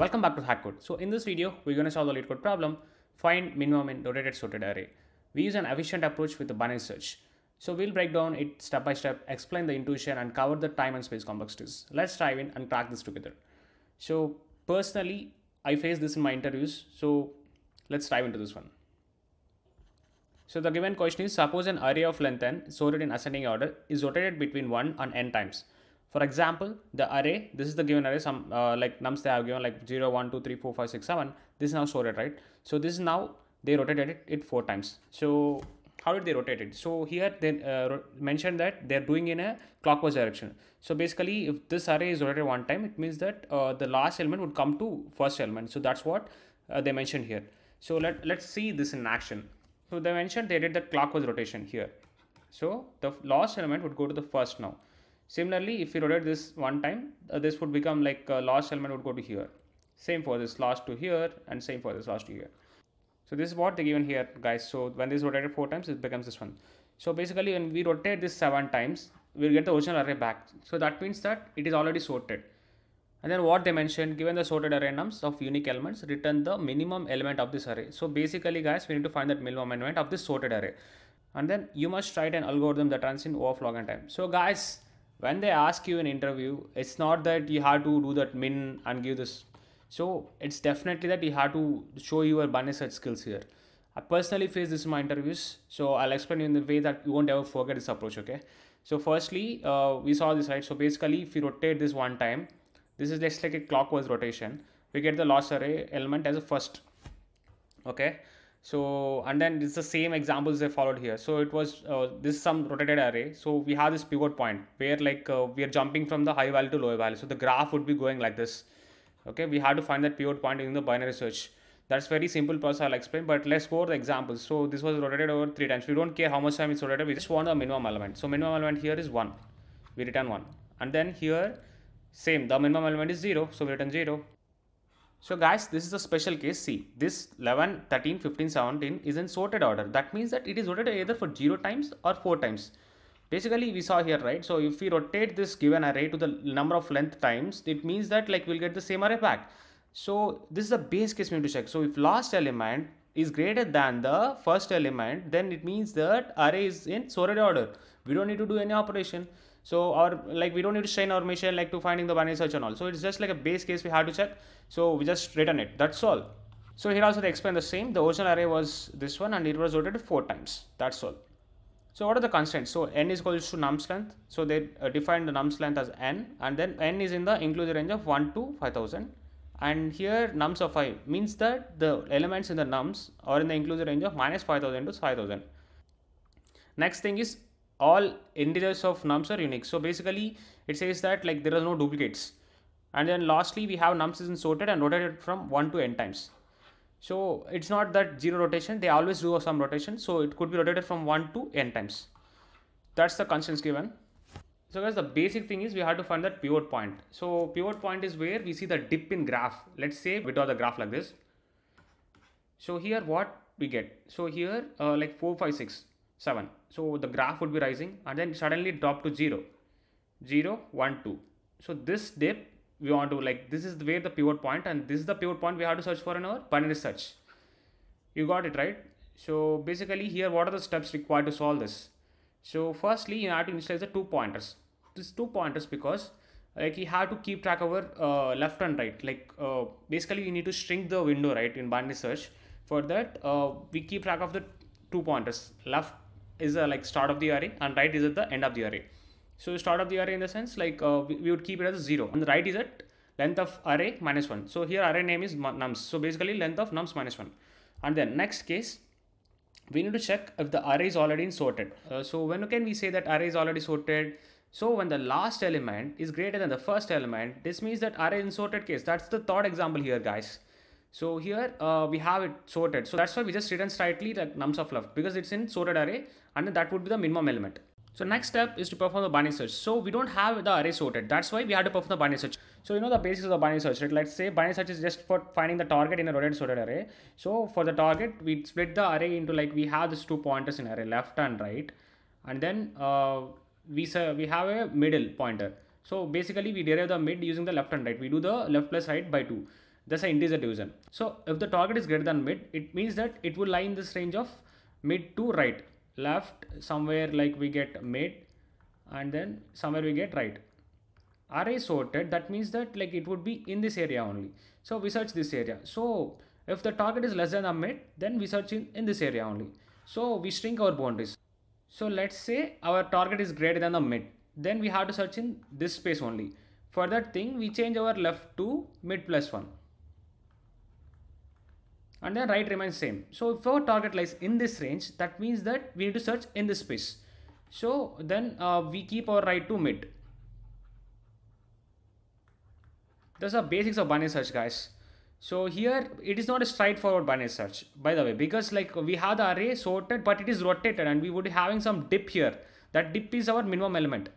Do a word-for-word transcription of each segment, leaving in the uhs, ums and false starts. Welcome back to HackCode. So in this video, we're going to solve the LeetCode problem, find minimum in rotated sorted array. We use an efficient approach with the binary search. So we'll break down it step by step, explain the intuition and cover the time and space complexities. Let's dive in and crack this together. So personally, I face this in my interviews. So let's dive into this one. So the given question is, suppose an array of length n sorted in ascending order is rotated between one and n times. For example, the array, this is the given array, some uh, like nums they have given like zero, one, two, three, four, five, six, seven. This is now sorted, right? So this is now, they rotated it, it four times. So how did they rotate it? So here they uh, mentioned that they're doing in a clockwise direction. So basically, if this array is rotated one time, it means that uh, the last element would come to first element. So that's what uh, they mentioned here. So let, let's see this in action. So they mentioned they did the clockwise rotation here. So the last element would go to the first now. Similarly, if you rotate this one time, uh, this would become like uh, last element would go to here. Same for this last to here and same for this last to here. So this is what they given here, guys. So when this is rotated four times, it becomes this one. So basically, when we rotate this seven times, we'll get the original array back. So that means that it is already sorted. And then what they mentioned, given the sorted array nums of unique elements, return the minimum element of this array. So basically, guys, we need to find that minimum element of this sorted array. And then you must write an algorithm that runs in O of log n time. So guys, when they ask you in interview, it's not that you have to do that min and give this. So it's definitely that you have to show your binary search skills here. I personally face this in my interviews. So I'll explain you in the way that you won't ever forget this approach, okay? So firstly, uh, we saw this, right? So basically, if you rotate this one time, this is just like a clockwise rotation. We get the last array element as a first, okay? So, and then it's the same examples they followed here. So it was, uh, this is some rotated array. So we have this pivot point where like uh, we are jumping from the high value to lower value. So the graph would be going like this. Okay, we have to find that pivot point in the binary search. That's very simple process I'll explain, but let's go over the examples. So this was rotated over three times. We don't care how much time it's rotated. We just want the minimum element. So minimum element here is one. We return one. And then here, same, the minimum element is zero. So we return zero. So guys, this is a special case. See, this eleven, thirteen, fifteen, seventeen is in sorted order. That means that it is rotated either for zero times or four times. Basically, we saw here, right? So if we rotate this given array to the number of length times, it means that like we'll get the same array back. So this is the base case we need to check. So if last element is greater than the first element, then it means that array is in sorted order. We don't need to do any operation. So or like we don't need to train our machine like to finding the binary search and all. So it's just like a base case we have to check. So we just return it. That's all. So here also they explain the same. The original array was this one and it was rotated four times. That's all. So what are the constraints? So n is equals to nums length. So they uh, define the nums length as n, and then n is in the inclusive range of one to five thousand. And here nums of five means that the elements in the nums are in the inclusive range of minus five thousand to five thousand. Next thing is, all integers of nums are unique. So basically it says that like there are no duplicates. And then lastly, we have nums is sorted and rotated from one to n times. So it's not that zero rotation, they always do some rotation. So it could be rotated from one to n times. That's the constraints given. So guys, the basic thing is we have to find that pivot point. So pivot point is where we see the dip in graph. Let's say we draw the graph like this. So here what we get. So here uh, like four, five, six, seven. So the graph would be rising and then suddenly drop to zero, zero, one, two. So this dip we want to like, this is where the pivot point, and this is the pivot point we have to search for in our binary search. You got it, right? So basically here, what are the steps required to solve this? So firstly, you have to initialize the two pointers. This two pointers because like you have to keep track over uh, left and right. Like uh, basically you need to shrink the window, right, in binary search. For that, uh, we keep track of the two pointers. Left is a like start of the array and right is at the end of the array. So start of the array in the sense like uh, we, we would keep it as zero, and the right is at length of array minus one. So here array name is nums. So basically length of nums minus one. And then next case, we need to check if the array is already sorted. Uh, so when can we say that array is already sorted? So when the last element is greater than the first element, this means that array in sorted case. That's the third example here, guys. So here uh, we have it sorted. So that's why we just return slightly like nums of left because it's in sorted array, and then that would be the minimum element. So next step is to perform the binary search. So we don't have the array sorted. That's why we had to perform the binary search. So you know the basics of the binary search, right? Let's say binary search is just for finding the target in a rotated sorted array. So for the target, we split the array into like we have these two pointers in array, left and right. And then uh, we, we have a middle pointer. So basically we derive the mid using the left and right. We do the left plus right by two. That's an integer division. So if the target is greater than mid, it means that it will lie in this range of mid to right. Left somewhere like we get mid, and then somewhere we get right. Array sorted, that means that like it would be in this area only. So we search this area. So if the target is less than a mid, then we search in, in this area only. So we shrink our boundaries. So let's say our target is greater than a mid, then we have to search in this space only. For that thing, we change our left to mid plus one. And then right remains same. So if our target lies in this range, that means that we need to search in this space. So then uh, we keep our right to mid. That's the basics of binary search, guys. So here it is not a straightforward binary search, by the way, because like we have the array sorted, but it is rotated and we would be having some dip here. That dip is our minimum element.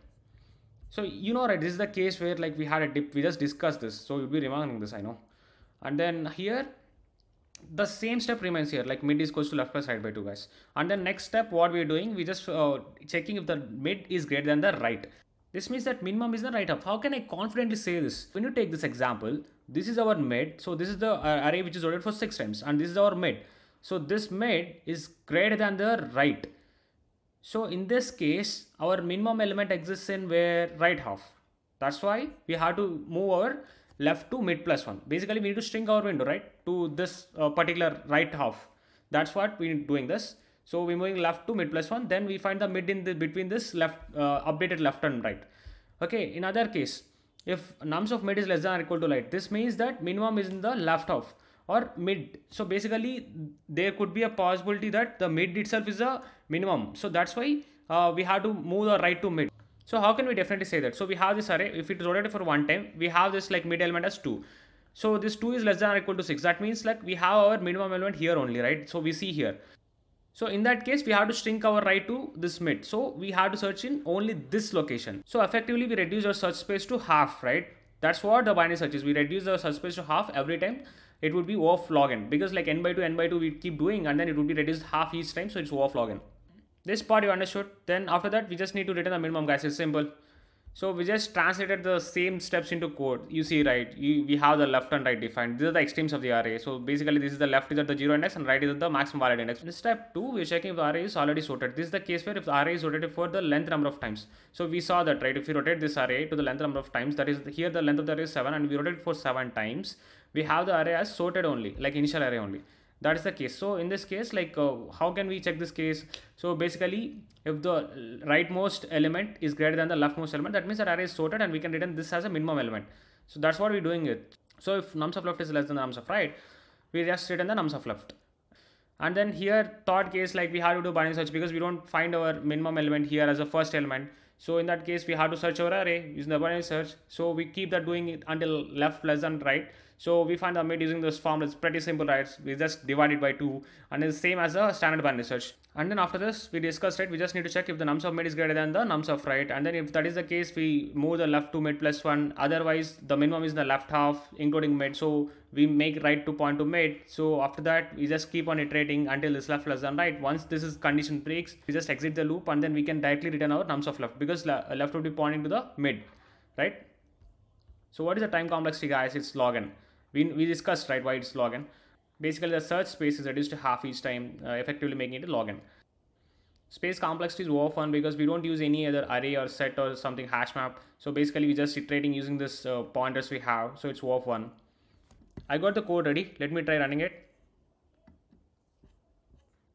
So you know, right, this is the case where like we had a dip. We just discussed this. So you'll be remembering this, I know. And then here, the same step remains here, like mid is equals to left plus right by two, guys. And the next step, what we're doing, we just uh, checking if the mid is greater than the right. This means that minimum is the right half. How can I confidently say this? When you take this example, this is our mid. So this is the uh, array which is ordered for six times, and this is our mid. So this mid is greater than the right. So in this case, our minimum element exists in where right half. That's why we have to move our left to mid plus one. Basically, we need to shrink our window, right, to this uh, particular right half. That's what we're doing this. So we're moving left to mid plus one. Then we find the mid in the between this left uh, updated left and right. Okay. In other case, if nums of mid is less than or equal to right, this means that minimum is in the left half or mid. So basically, there could be a possibility that the mid itself is a minimum. So that's why uh, we have to move the right to mid. So how can we definitely say that? So we have this array, if it is rotated for one time, we have this like mid element as two. So this two is less than or equal to six. That means like we have our minimum element here only, right? So we see here. So in that case, we have to shrink our right to this mid. So we have to search in only this location. So effectively, we reduce our search space to half, right? That's what the binary search is. We reduce our search space to half every time. It would be O of log n, because like n by two, n by two, we keep doing, and then it would be reduced half each time. So it's O of log n. This part you understood. Then after that, we just need to return the minimum, guys. It's simple. So we just translated the same steps into code. You see, right? You, we have the left and right defined. These are the extremes of the array. So basically, this is the left is at the zero index and right is at the maximum valid index. In step two, we're checking if the array is already sorted. This is the case where if the array is rotated for the length number of times. So we saw that, right? If you rotate this array to the length number of times, that is here the length of the array is seven, and we rotate it for seven times. We have the array as sorted only, like initial array only. That is the case. So in this case, like uh, how can we check this case? So basically, if the rightmost element is greater than the leftmost element, that means that array is sorted and we can return this as a minimum element. So that's what we're doing it. So if nums of left is less than the nums of right, we just return the nums of left. And then here, third case, like we have to do binary search because we don't find our minimum element here as a first element. So in that case, we have to search our array using the binary search. So we keep that doing it until left less than right. So we find the mid using this form. It's pretty simple, right? We just divide it by two, and it's same as a standard binary search. And then after this, we discussed it. We just need to check if the nums of mid is greater than the nums of right. And then if that is the case, we move the left to mid plus one. Otherwise, the minimum is the left half, including mid. So we make right to point to mid. So after that, we just keep on iterating until this left less than right. Once this is condition breaks, we just exit the loop, and then we can directly return our nums of left because left would be pointing to the mid, right? So what is the time complexity, guys? It's log n. We, we discussed, right, why it's log n. Basically, the search space is reduced to half each time, uh, effectively making it a log n. Space complexity is O of one because we don't use any other array or set or something hash map. So basically, we're just iterating using this uh, pointers we have. So it's O of one. I got the code ready. Let me try running it.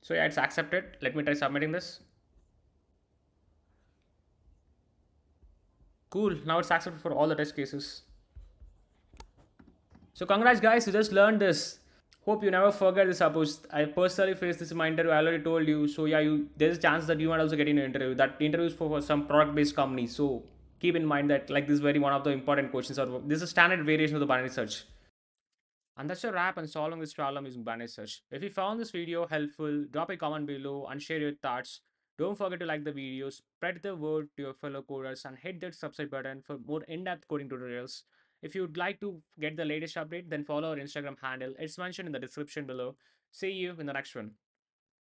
So yeah, it's accepted. Let me try submitting this. Cool. Now it's accepted for all the test cases. So congrats, guys, you just learned this. Hope you never forget this approach. I personally faced this in my interview, I already told you. So yeah, you there's a chance that you might also get into an interview. That interview is for, for some product-based company. So keep in mind that like this is very one of the important questions, or this is a standard variation of the binary search. And that's your wrap on solving this problem using binary search. If you found this video helpful, drop a comment below and share your thoughts. Don't forget to like the video, spread the word to your fellow coders, and hit that subscribe button for more in-depth coding tutorials. If you'd like to get the latest update, then follow our Instagram handle. It's mentioned in the description below. See you in the next one.